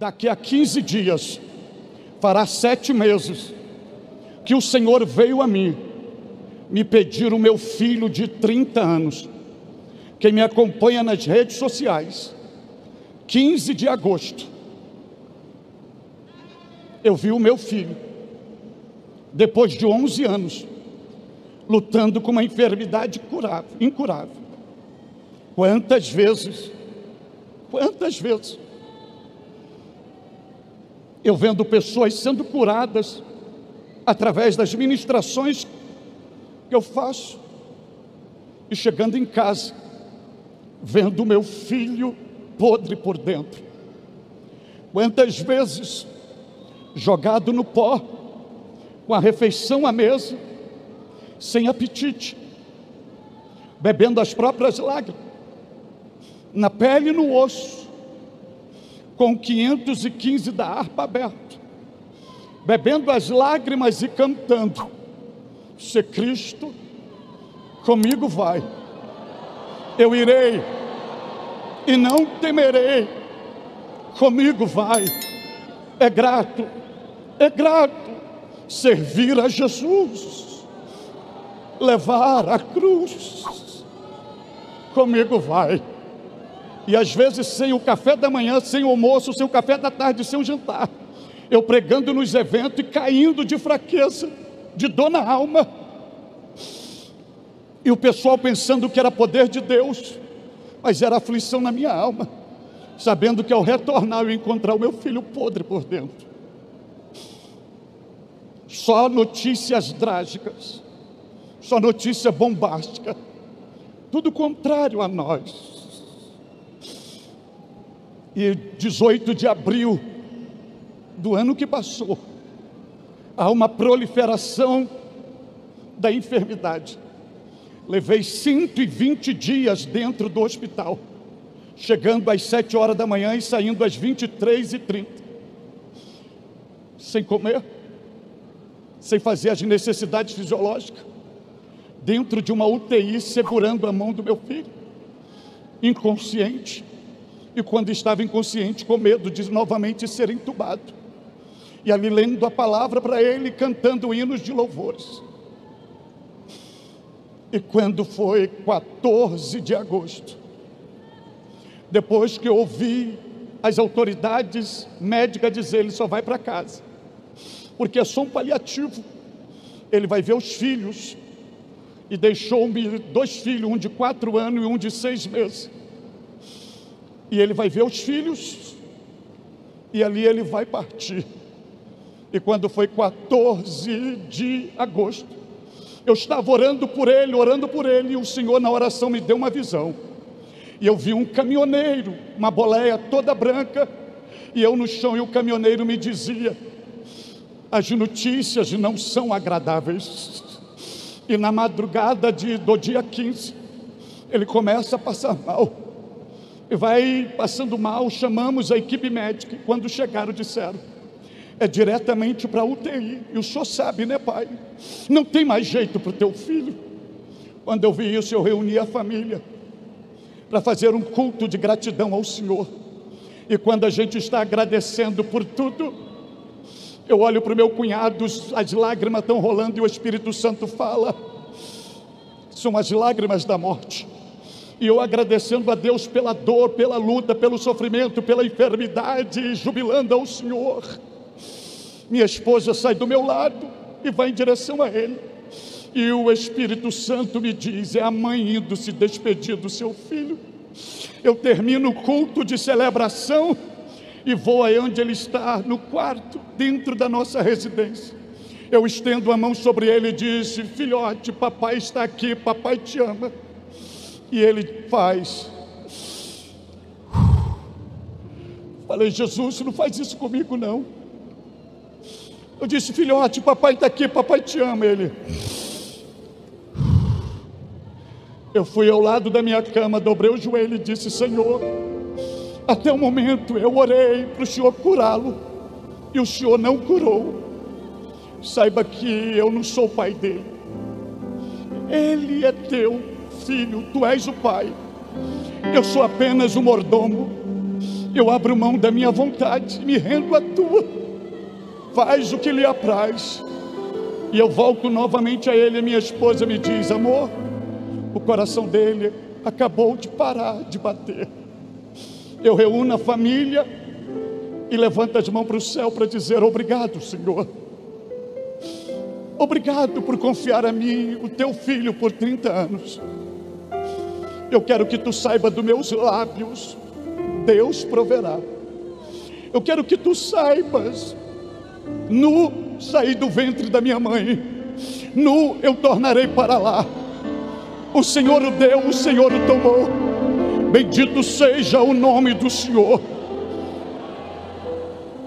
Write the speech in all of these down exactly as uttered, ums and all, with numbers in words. Daqui a quinze dias, fará sete meses, que o Senhor veio a mim, me pedir o meu filho de trinta anos, quem me acompanha nas redes sociais, quinze de agosto, eu vi o meu filho, depois de onze anos, lutando com uma enfermidade curável, incurável. Quantas vezes, quantas vezes, eu vendo pessoas sendo curadas, através das ministrações que eu faço, e chegando em casa, vendo o meu filho podre por dentro. Quantas vezes, jogado no pó, com a refeição à mesa, sem apetite, bebendo as próprias lágrimas, na pele e no osso, com quinhentos e quinze da harpa aberta, bebendo as lágrimas e cantando, se Cristo comigo vai, eu irei e não temerei, comigo vai. É grato, é grato servir a Jesus, levar a cruz, comigo vai. E às vezes sem o café da manhã, sem o almoço, sem o café da tarde, sem o jantar, eu pregando nos eventos e caindo de fraqueza, de dor na alma, e o pessoal pensando que era poder de Deus, mas era aflição na minha alma, sabendo que ao retornar eu ia encontrar o meu filho podre por dentro. Só notícias trágicas, só notícia bombástica, tudo contrário a nós. E dezoito de abril do ano que passou, há uma proliferação da enfermidade. Levei cento e vinte dias dentro do hospital, chegando às sete horas da manhã e saindo às vinte e três e trinta, sem comer, sem fazer as necessidades fisiológicas, dentro de uma U T I, segurando a mão do meu filho, inconsciente. E quando estava inconsciente, com medo de novamente ser entubado, e ali lendo a palavra para ele, cantando hinos de louvores. E quando foi quatorze de agosto, depois que eu ouvi as autoridades médicas dizer, ele só vai para casa, porque é só um paliativo, ele vai ver os filhos, e deixou-me dois filhos, um de quatro anos e um de seis meses, e ele vai ver os filhos, e ali ele vai partir. E quando foi quatorze de agosto, eu estava orando por ele, orando por ele, e o Senhor na oração me deu uma visão, e eu vi um caminhoneiro, uma boleia toda branca, e eu no chão, e o caminhoneiro me dizia, as notícias não são agradáveis. E na madrugada de, do dia quinze, ele começa a passar mal, e vai passando mal, chamamos a equipe médica, e quando chegaram disseram, é diretamente para a U T I, e o senhor sabe, né pai, não tem mais jeito para o teu filho. Quando eu vi isso, eu reuni a família, para fazer um culto de gratidão ao Senhor, e quando a gente está agradecendo por tudo, eu olho para o meu cunhado, as lágrimas estão rolando, e o Espírito Santo fala, são as lágrimas da morte. E eu agradecendo a Deus pela dor, pela luta, pelo sofrimento, pela enfermidade, jubilando ao Senhor. Minha esposa sai do meu lado e vai em direção a ele. E o Espírito Santo me diz, é a mãe indo se despedir do seu filho. Eu termino o culto de celebração e vou aí onde ele está, no quarto, dentro da nossa residência. Eu estendo a mão sobre ele e disse, filhote, papai está aqui, papai te ama. E ele faz, falei, Jesus, não faz isso comigo não. Eu disse, filhote, papai está aqui, papai te ama. Ele, eu fui ao lado da minha cama, dobrei o joelho e disse, Senhor, até o momento eu orei para o Senhor curá-lo, e o Senhor não curou, saiba que eu não sou o pai dele, ele é teu filho, tu és o pai, eu sou apenas o mordomo, eu abro mão da minha vontade, me rendo à tua, faz o que lhe apraz. E eu volto novamente a ele. A minha esposa me diz: amor, o coração dele acabou de parar de bater. Eu reúno a família e levanto as mãos para o céu para dizer: obrigado, Senhor, obrigado por confiar a mim, o teu filho, por trinta anos. Eu quero que tu saiba dos meus lábios: Deus proverá. Eu quero que tu saibas: nu saí do ventre da minha mãe, nu eu tornarei para lá. O Senhor o deu, o Senhor o tomou, bendito seja o nome do Senhor.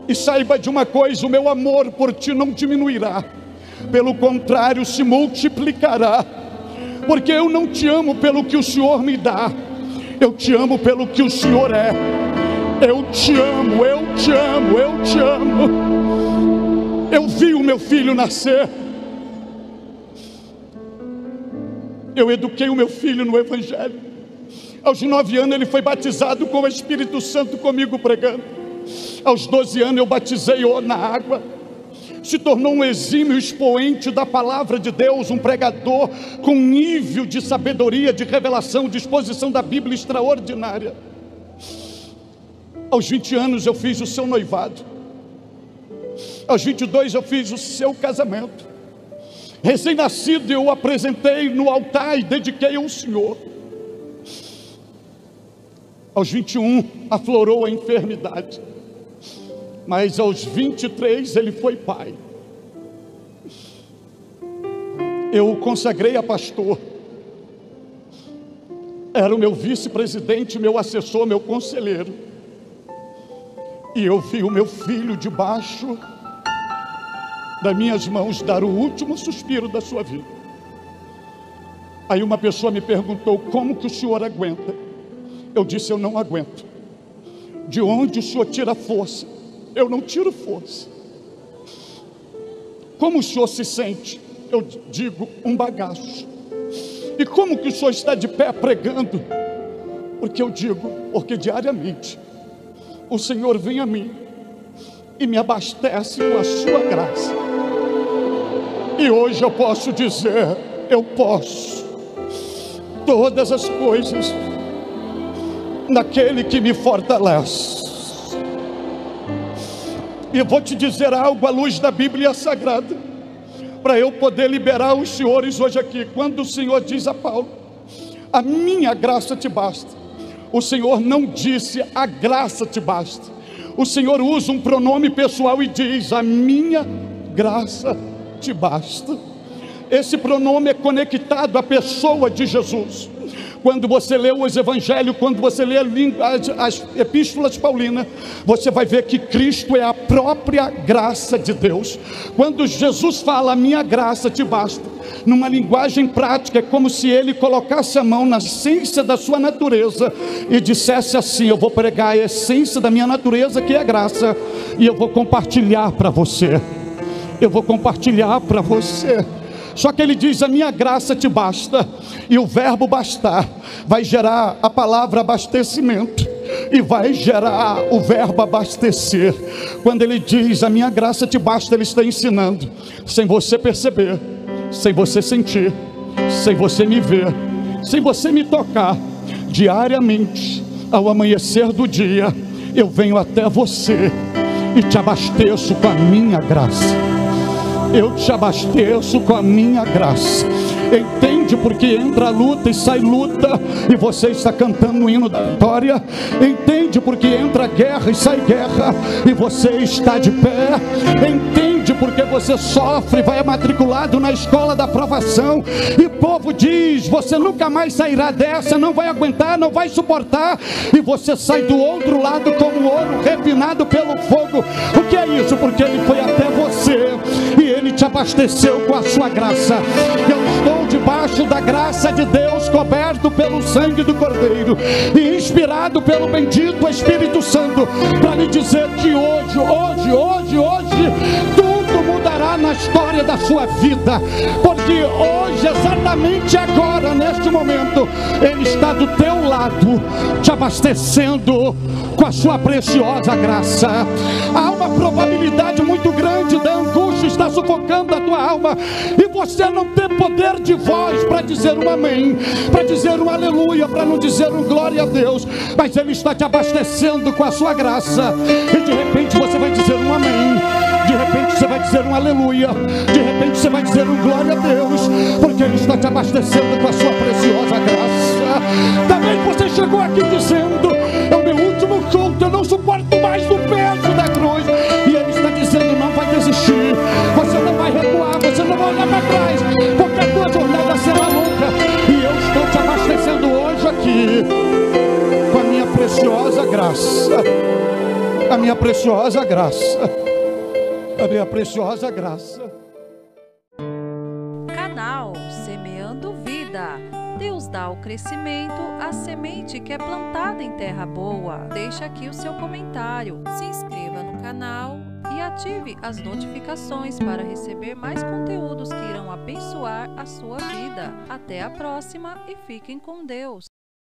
E saiba de uma coisa: o meu amor por ti não diminuirá, pelo contrário, se multiplicará, porque eu não te amo pelo que o Senhor me dá, eu te amo pelo que o Senhor é. Eu te amo, eu te amo, eu te amo. Eu vi o meu filho nascer, eu eduquei o meu filho no Evangelho. Aos nove anos ele foi batizado com o Espírito Santo, comigo pregando. Aos doze anos eu batizei-o na água. Se tornou um exímio expoente da palavra de Deus, um pregador com nível de sabedoria, de revelação, de exposição da Bíblia extraordinária. Aos vinte anos eu fiz o seu noivado. Aos vinte e dois eu fiz o seu casamento. Recém-nascido eu o apresentei no altar e dediquei ao Senhor. Aos vinte e um aflorou a enfermidade, mas aos vinte e três ele foi pai. Eu o consagrei a pastor. Era o meu vice-presidente, meu assessor, meu conselheiro. E eu vi o meu filho debaixo das minhas mãos dar o último suspiro da sua vida. Aí uma pessoa me perguntou: como que o senhor aguenta? Eu disse: eu não aguento. De onde o senhor tira força? Eu não tiro força. Como o senhor se sente? Eu digo: um bagaço. E como que o senhor está de pé pregando? Porque eu digo: porque diariamente o Senhor vem a mim e me abastece com a sua graça. E hoje eu posso dizer: eu posso todas as coisas naquele que me fortalece. E eu vou te dizer algo à luz da Bíblia Sagrada, para eu poder liberar os senhores hoje aqui. Quando o Senhor diz a Paulo: a minha graça te basta, o Senhor não disse: a graça te basta. O Senhor usa um pronome pessoal e diz: a minha graça te basta. Esse pronome é conectado à pessoa de Jesus. Quando você lê os evangelhos, quando você lê as, as epístolas paulinas, você vai ver que Cristo é a própria graça de Deus. Quando Jesus fala: a minha graça te basta, numa linguagem prática, é como se ele colocasse a mão na essência da sua natureza e dissesse assim: eu vou pregar a essência da minha natureza, que é a graça, e eu vou compartilhar para você, eu vou compartilhar para você. Só que ele diz: a minha graça te basta. E o verbo bastar vai gerar a palavra abastecimento, e vai gerar o verbo abastecer. Quando ele diz: a minha graça te basta, ele está ensinando, sem você perceber, sem você sentir, sem você me ver, sem você me tocar, diariamente, ao amanhecer do dia, eu venho até você e te abasteço com a minha graça. Eu te abasteço com a minha graça. Entende porque entra luta e sai luta, e você está cantando o hino da vitória. Entende porque entra guerra e sai guerra, e você está de pé. Entende porque você sofre, vai matriculado na escola da provação, e o povo diz: você nunca mais sairá dessa, não vai aguentar, não vai suportar. E você sai do outro lado como ouro refinado pelo fogo. O que é isso? Porque ele foi até você e ele te abasteceu com a sua graça. Eu estou debaixo da graça de Deus, coberto pelo sangue do Cordeiro e inspirado pelo bendito Espírito Santo, para lhe dizer que hoje, hoje, hoje, hoje, tudo mudará na história da da sua vida, porque hoje, exatamente agora, neste momento, Ele está do teu lado, te abastecendo com a sua preciosa graça. Há uma probabilidade muito grande da angústia estar sufocando a tua alma e você não ter poder de voz para dizer um amém, para dizer um aleluia, para não dizer um glória a Deus, mas Ele está te abastecendo com a sua graça, e de repente você vai dizer um amém. De repente você vai dizer um aleluia, de repente você vai dizer um glória a Deus, porque Ele está te abastecendo com a sua preciosa graça. Também você chegou aqui dizendo, é o meu último culto, eu não suporto mais o peso da cruz, e Ele está dizendo, não vai desistir, você não vai recuar, você não vai olhar para trás, porque a tua jornada será longa, e eu estou te abastecendo hoje aqui, com a minha preciosa graça, a minha preciosa graça. A minha preciosa graça. Canal Semeando Vida. Deus dá o crescimento à semente que é plantada em terra boa. Deixe aqui o seu comentário, se inscreva no canal e ative as notificações para receber mais conteúdos que irão abençoar a sua vida. Até a próxima e fiquem com Deus.